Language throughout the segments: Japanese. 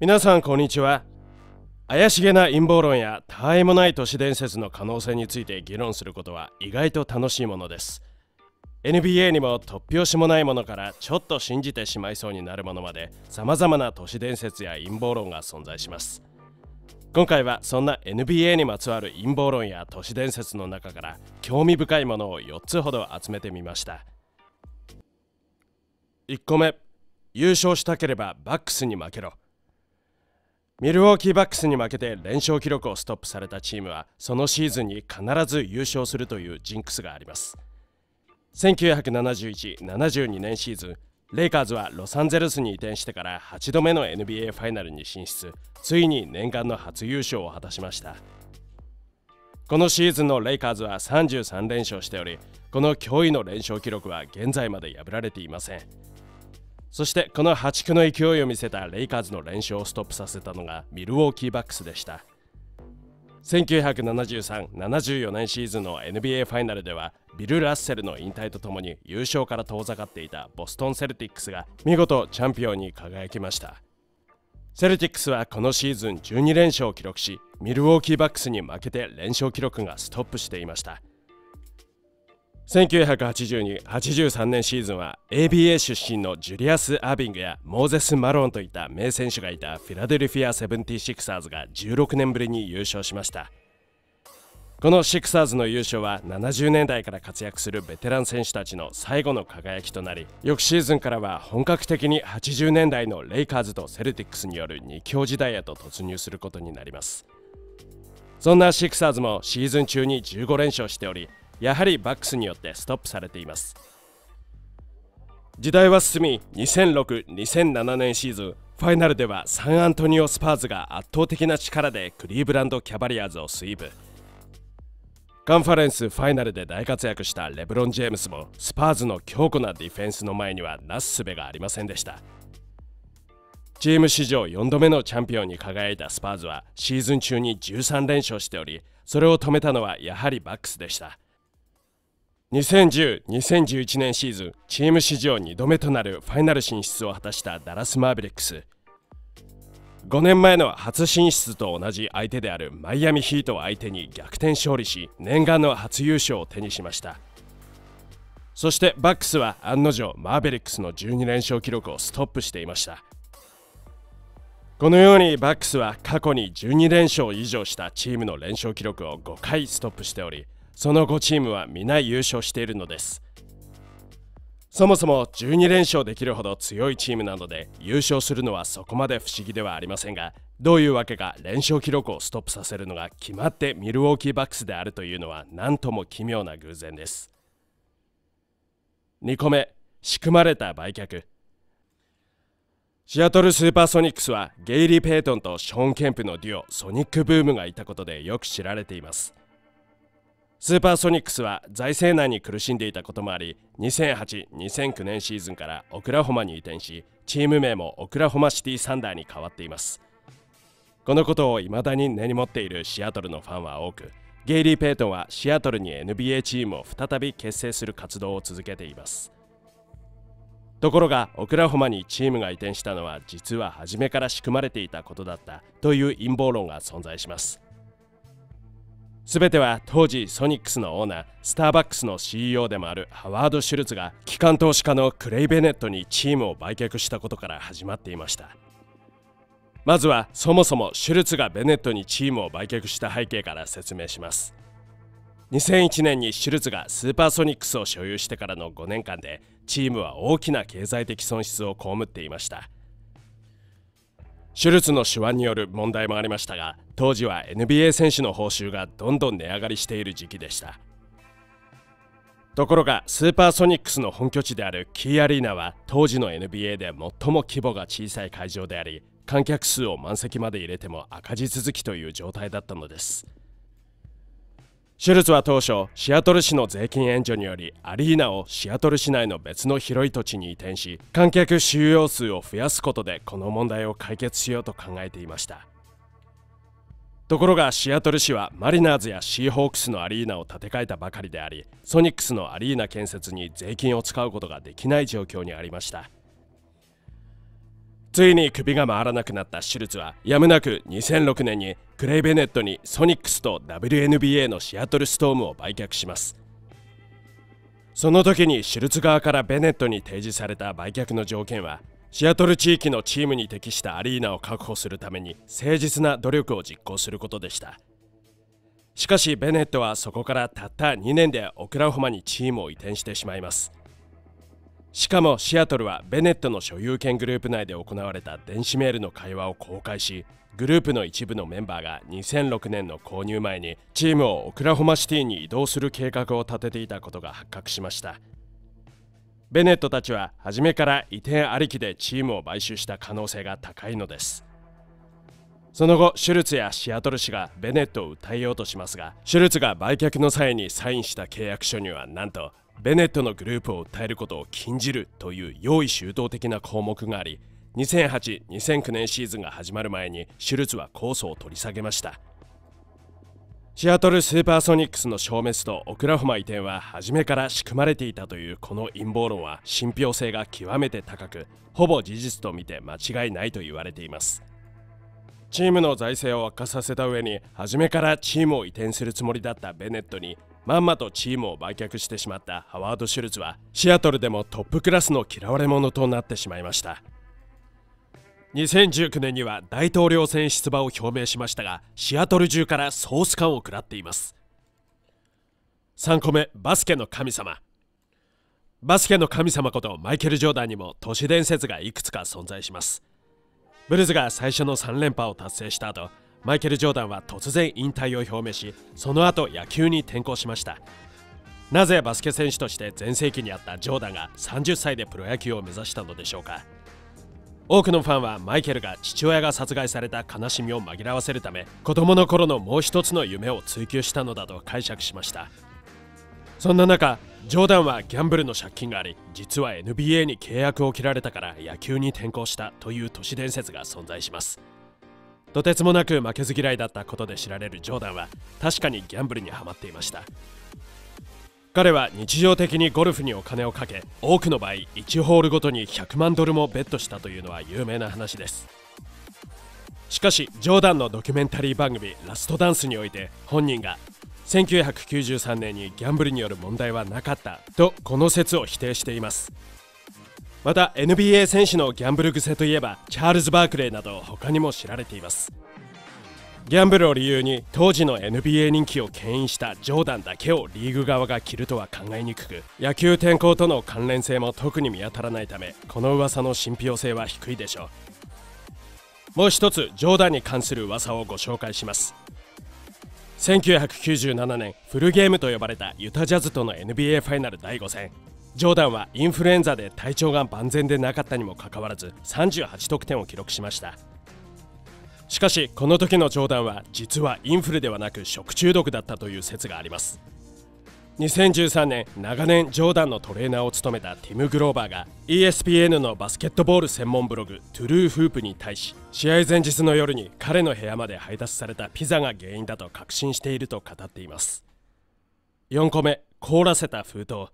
皆さんこんにちは。怪しげな陰謀論や他愛もない都市伝説の可能性について議論することは意外と楽しいものです。 NBA にも突拍子もないものからちょっと信じてしまいそうになるものまで、様々な都市伝説や陰謀論が存在します。今回はそんな NBA にまつわる陰謀論や都市伝説の中から興味深いものを4つほど集めてみました。1個目、優勝したければバックスに負けろ。ミルウォーキーバックスに負けて連勝記録をストップされたチームは、そのシーズンに必ず優勝するというジンクスがあります。1971-72 年シーズン、レイカーズはロサンゼルスに移転してから8度目の NBA ファイナルに進出、ついに念願の初優勝を果たしました。このシーズンのレイカーズは33連勝しており、この驚異の連勝記録は現在まで破られていません。そしてこの破竹の勢いを見せたレイカーズの連勝をストップさせたのがミルウォーキーバックスでした。1973-74 年シーズンの NBA ファイナルでは、ビル・ラッセルの引退とともに優勝から遠ざかっていたボストン・セルティックスが見事チャンピオンに輝きました。セルティックスはこのシーズン12連勝を記録し、ミルウォーキーバックスに負けて連勝記録がストップしていました。1982-83 年シーズンは ABA 出身のジュリアス・アービングやモーゼス・マローンといった名選手がいたフィラデルフィア・セブンティシクサーズが16年ぶりに優勝しました。このシクサーズの優勝は70年代から活躍するベテラン選手たちの最後の輝きとなり、翌シーズンからは本格的に80年代のレイカーズとセルティックスによる2強時代へと突入することになります。そんなシクサーズもシーズン中に15連勝しており、やはりバックスによってストップされています。時代は進み、2006-2007 年シーズンファイナルではサンアントニオ・スパーズが圧倒的な力でクリーブランド・キャバリアーズをスイープ。カンファレンスファイナルで大活躍したレブロン・ジェームスもスパーズの強固なディフェンスの前にはなすすべがありませんでした。チーム史上4度目のチャンピオンに輝いたスパーズはシーズン中に13連勝しており、それを止めたのはやはりバックスでした。2010-2011 年シーズン、チーム史上2度目となるファイナル進出を果たしたダラス・マーヴェリックス。5年前の初進出と同じ相手であるマイアミヒートを相手に逆転勝利し、念願の初優勝を手にしました。そしてバックスは案の定マーヴェリックスの12連勝記録をストップしていました。このようにバックスは過去に12連勝以上したチームの連勝記録を5回ストップしており、その5チームは皆優勝しているのです。そもそも12連勝できるほど強いチームなので、優勝するのはそこまで不思議ではありませんが、どういうわけか連勝記録をストップさせるのが決まってミルウォーキーバックスであるというのは何とも奇妙な偶然です。2個目、仕組まれた売却。シアトルスーパーソニックスはゲイリー・ペイトンとショーン・ケンプのデュオソニックブームがいたことでよく知られています。スーパーソニックスは財政難に苦しんでいたこともあり、2008-2009 年シーズンからオクラホマに移転し、チーム名もオクラホマシティサンダーに変わっています。このことを未だに根に持っているシアトルのファンは多く、ゲイリー・ペイトンはシアトルに NBA チームを再び結成する活動を続けています。ところがオクラホマにチームが移転したのは実は初めから仕組まれていたことだったという陰謀論が存在します。すべては当時ソニックスのオーナー、スターバックスの CEO でもあるハワード・シュルツが機関投資家のクレイ・ベネットにチームを売却したことから始まっていました。まずはそもそもシュルツがベネットにチームを売却した背景から説明します。2001年にシュルツがスーパーソニックスを所有してからの5年間でチームは大きな経済的損失を被っていました。シュルツの手腕による問題もありましたが、当時は NBA 選手の報酬がどんどん値上がりしている時期でした。ところがスーパーソニックスの本拠地であるキーアリーナは当時の NBA で最も規模が小さい会場であり、観客数を満席まで入れても赤字続きという状態だったのです。シュルツは当初シアトル市の税金援助によりアリーナをシアトル市内の別の広い土地に移転し、観客収容数を増やすことでこの問題を解決しようと考えていました。ところがシアトル市はマリナーズやシーホークスのアリーナを建て替えたばかりであり、ソニックスのアリーナ建設に税金を使うことができない状況にありました。ついに首が回らなくなったシュルツはやむなく2006年にクレイ・ベネットにソニックスと WNBA のシアトルストームを売却します。その時にシュルツ側からベネットに提示された売却の条件は、シアトル地域のチームに適したアリーナを確保するために誠実な努力を実行することでした。しかしベネットはそこからたった2年でオクラホマにチームを移転してしまいます。しかもシアトルはベネットの所有権グループ内で行われた電子メールの会話を公開し、グループの一部のメンバーが2006年の購入前にチームをオクラホマシティに移動する計画を立てていたことが発覚しました。ベネットたちは初めから移転ありきでチームを買収した可能性が高いのです。その後シュルツやシアトル氏がベネットを訴えようとしますが、シュルツが売却の際にサインした契約書にはなんとベネットのグループを訴えることを禁じるという用意周到的な項目があり、 2008-2009 年シーズンが始まる前にシュルツは控訴を取り下げました。シアトルスーパーソニックスの消滅とオクラホマ移転は初めから仕組まれていたというこの陰謀論は信憑性が極めて高く、ほぼ事実とみて間違いないと言われています。チームの財政を悪化させた上に初めからチームを移転するつもりだったベネットにまんまとチームを売却してしまったハワード・シュルツはシアトルでもトップクラスの嫌われ者となってしまいました。2019年には大統領選出馬を表明しましたが、シアトル中から総スカンを食らっています。3個目、バスケの神様。バスケの神様ことマイケル・ジョーダンにも都市伝説がいくつか存在します。ブルズが最初の3連覇を達成した後、マイケル・ジョーダンは突然引退を表明し、その後野球に転向しました。なぜバスケ選手として全盛期にあったジョーダンが30歳でプロ野球を目指したのでしょうか。多くのファンはマイケルが父親が殺害された悲しみを紛らわせるため、子供の頃のもう一つの夢を追求したのだと解釈しました。そんな中、ジョーダンはギャンブルの借金があり、実は NBA に契約を切られたから野球に転向したという都市伝説が存在します。とてつもなく負けず嫌いだったことで知られるジョーダンは確かにギャンブルにはまっていました。彼は日常的にゴルフにお金をかけ、多くの場合1ホールごとに100万ドルもベットしたというのは有名な話です。しかしジョーダンのドキュメンタリー番組「ラストダンス」において本人が1993年にギャンブルによる問題はなかったとこの説を否定しています。また NBA 選手のギャンブル癖といえばチャールズ・バークレーなど他にも知られています。ギャンブルを理由に当時の NBA 人気を牽引したジョーダンだけをリーグ側が切るとは考えにくく、野球転向との関連性も特に見当たらないため、この噂の信憑性は低いでしょう。もう一つジョーダンに関する噂をご紹介します。1997年フルゲームと呼ばれたユタジャズとの NBA ファイナル第5戦、ジョーダンはインフルエンザで体調が万全でなかったにもかかわらず38得点を記録しました。しかしこの時のジョーダンは実はインフルではなく食中毒だったという説があります。2013年、長年ジョーダンのトレーナーを務めたティム・グローバーが ESPN のバスケットボール専門ブログ「トゥルーフープ」に対し、試合前日の夜に彼の部屋まで配達されたピザが原因だと確信していると語っています。4個目、凍らせた封筒。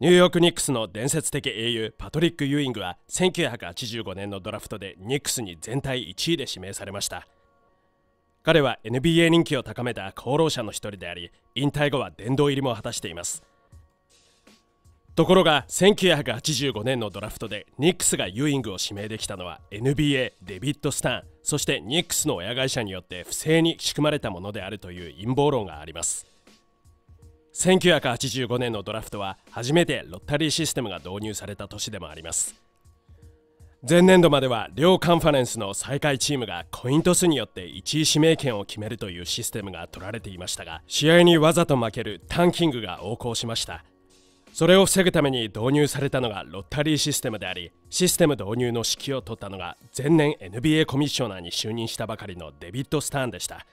ニューヨーク・ニックスの伝説的英雄パトリック・ユーイングは1985年のドラフトでニックスに全体1位で指名されました。彼は NBA 人気を高めた功労者の一人であり、引退後は殿堂入りも果たしています。ところが1985年のドラフトでニックスがユーイングを指名できたのは NBA デビッド・スタン、そしてニックスの親会社によって不正に仕組まれたものであるという陰謀論があります。1985年のドラフトは初めてロッタリーシステムが導入された年でもあります。前年度までは両カンファレンスの最下位チームがコイントスによって1位指名権を決めるというシステムが取られていましたが、試合にわざと負けるタンキングが横行しました。それを防ぐために導入されたのがロッタリーシステムであり、システム導入の指揮を執ったのが前年 NBA コミッショナーに就任したばかりのデビッド・スターンでした。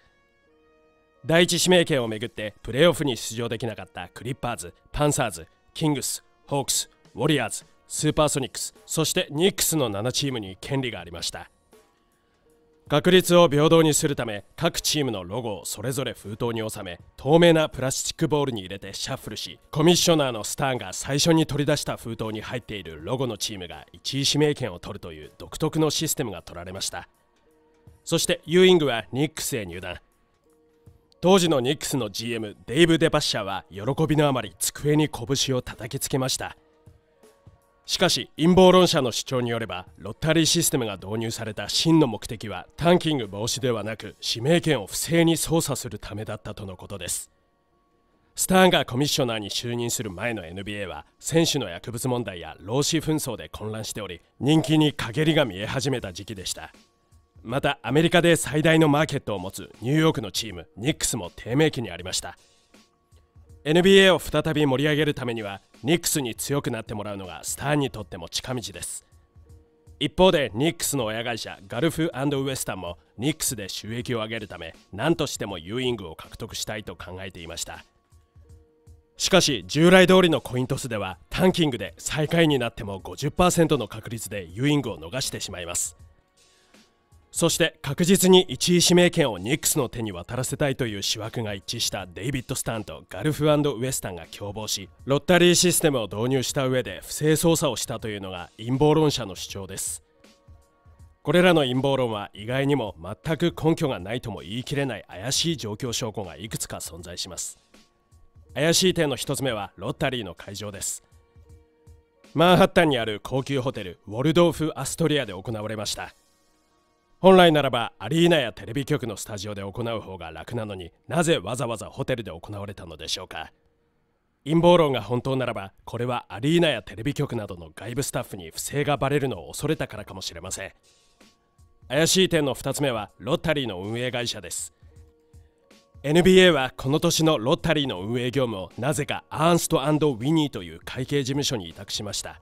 第1指名権をめぐってプレーオフに出場できなかったクリッパーズ、パンサーズ、キングス、ホークス、ウォリアーズ、スーパーソニックス、そしてニックスの7チームに権利がありました。確率を平等にするため、各チームのロゴをそれぞれ封筒に収め、透明なプラスチックボールに入れてシャッフルし、コミッショナーのスターンが最初に取り出した封筒に入っているロゴのチームが1位指名権を取るという独特のシステムが取られました。そしてユーイングはニックスへ入団。当時のニックスの GM デイブ・デパッシャーは喜びのあまり机に拳を叩きつけました。しかし陰謀論者の主張によれば、ロッタリーシステムが導入された真の目的はタンキング防止ではなく、指名権を不正に操作するためだったとのことです。スターンがコミッショナーに就任する前の NBA は選手の薬物問題や労使紛争で混乱しており、人気に陰りが見え始めた時期でした。またアメリカで最大のマーケットを持つニューヨークのチームニックスも低迷期にありました。 NBA を再び盛り上げるためにはニックスに強くなってもらうのがスターにとっても近道です。一方でニックスの親会社ガルフ&ウエスタンもニックスで収益を上げるため、何としてもユーイングを獲得したいと考えていました。しかし従来通りのコイントスではタンキングで最下位になっても 50% の確率でユーイングを逃してしまいます。そして確実に1位指名権をニックスの手に渡らせたいという思惑が一致したデイビッド・スターンとガルフ&ウエスタンが共謀し、ロッタリーシステムを導入した上で不正操作をしたというのが陰謀論者の主張です。これらの陰謀論は意外にも全く根拠がないとも言い切れない怪しい状況証拠がいくつか存在します。怪しい点の1つ目はロッタリーの会場です。マンハッタンにある高級ホテルウォルドーフ・アストリアで行われました。本来ならばアリーナやテレビ局のスタジオで行う方が楽なのに、なぜわざわざホテルで行われたのでしょうか。陰謀論が本当ならば、これはアリーナやテレビ局などの外部スタッフに不正がバレるのを恐れたからかもしれません。怪しい点の2つ目はロッタリーの運営会社です。 NBA はこの年のロッタリーの運営業務をなぜかアーンスト&ウィニーという会計事務所に委託しました。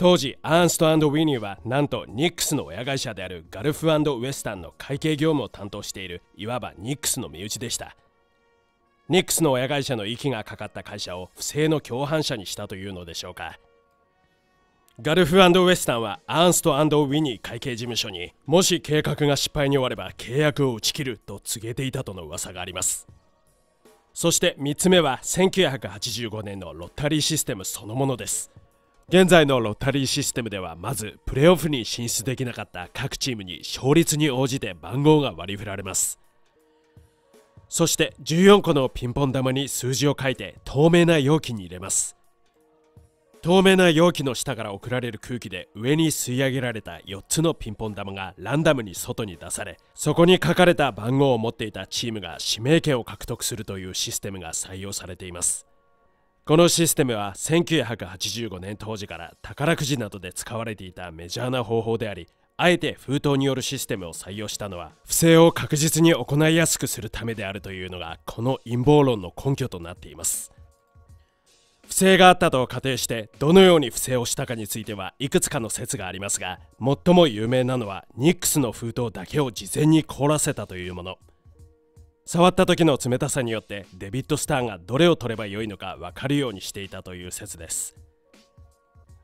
当時アーンスト&ウィニーはなんとニックスの親会社であるガルフ&ウエスタンの会計業務を担当している、いわばニックスの身内でした。ニックスの親会社の息がかかった会社を不正の共犯者にしたというのでしょうか。ガルフ&ウエスタンはアーンスト&ウィニー会計事務所に、もし計画が失敗に終われば契約を打ち切ると告げていたとの噂があります。そして3つ目は1985年のロッタリーシステムそのものです。現在のロッタリーシステムでは、まずプレーオフに進出できなかった各チームに勝率に応じて番号が割り振られます。そして14個のピンポン玉に数字を書いて透明な容器に入れます。透明な容器の下から送られる空気で上に吸い上げられた4つのピンポン玉がランダムに外に出され、そこに書かれた番号を持っていたチームが指名権を獲得するというシステムが採用されています。このシステムは1985年当時から宝くじなどで使われていたメジャーな方法であり、あえて封筒によるシステムを採用したのは不正を確実に行いやすくするためであるというのがこの陰謀論の根拠となっています。不正があったと仮定して、どのように不正をしたかについてはいくつかの説がありますが、最も有名なのはニックスの封筒だけを事前に凍らせたというもの。触った時の冷たさによってデビッド・スターンがどれを取ればよいのか分かるようにしていたという説です。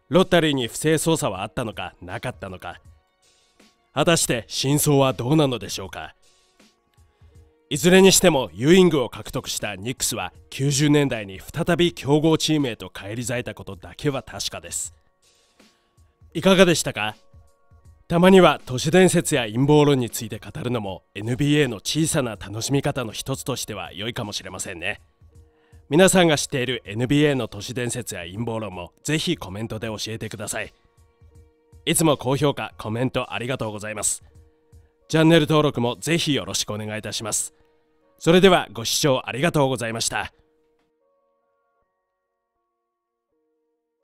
ロッタリーに不正操作はあったのかなかったのか、果たして真相はどうなのでしょうか。いずれにしてもユーイングを獲得したニックスは90年代に再び強豪チームへと返り咲いたことだけは確かです。いかがでしたか。たまには都市伝説や陰謀論について語るのも NBA の小さな楽しみ方の一つとしては良いかもしれませんね。皆さんが知っている NBA の都市伝説や陰謀論もぜひコメントで教えてください。いつも高評価、コメントありがとうございます。チャンネル登録もぜひよろしくお願いいたします。それではご視聴ありがとうございました。